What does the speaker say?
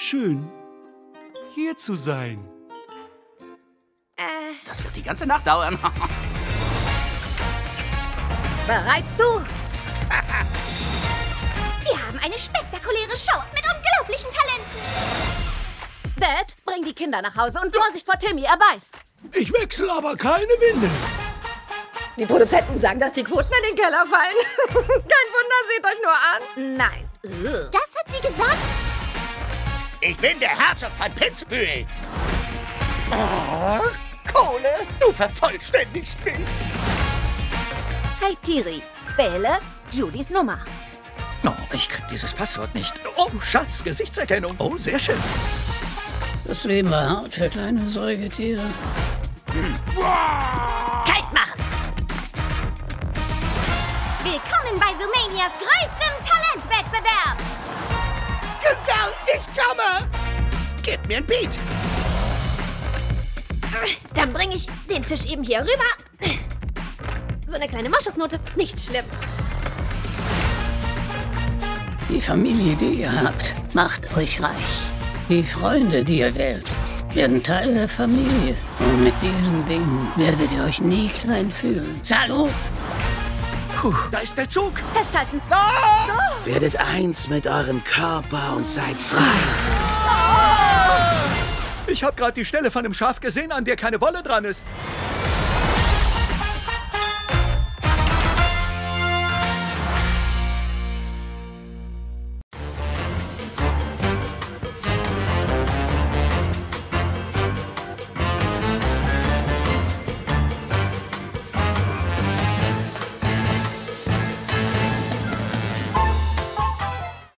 Schön, hier zu sein. Das wird die ganze Nacht dauern. Bereits du? Wir haben eine spektakuläre Show mit unglaublichen Talenten. Dad, bring die Kinder nach Hause und Vorsicht vor Timmy, er beißt. Ich wechsle aber keine Windeln. Die Produzenten sagen, dass die Quoten in den Keller fallen. Kein Wunder, seht euch nur an. Nein. Das hat sie gesagt? Ich bin der Herzog von Pittsburgh. Ach, Kohle, du vervollständigst mich. Hey, Tiri, wähle Judys Nummer. Oh, ich krieg dieses Passwort nicht. Oh, Schatz, Gesichtserkennung. Oh, sehr schön. Das Leben war hart für kleine Säugetiere. Kalt machen! Willkommen bei Zoomanias größtem Talentwettbewerb! Gesagt, ich komme! Gib mir ein Beat! Dann bringe ich den Tisch eben hier rüber. So eine kleine Moschusnote ist nicht schlimm. Die Familie, die ihr habt, macht euch reich. Die Freunde, die ihr wählt, werden Teil der Familie. Und mit diesen Dingen werdet ihr euch nie klein fühlen. Salut! Puh, da ist der Zug! Festhalten! Ah! Oh! Werdet eins mit eurem Körper und seid frei. Ah! Ich habe gerade die Stelle von einem Schaf gesehen, an der keine Wolle dran ist.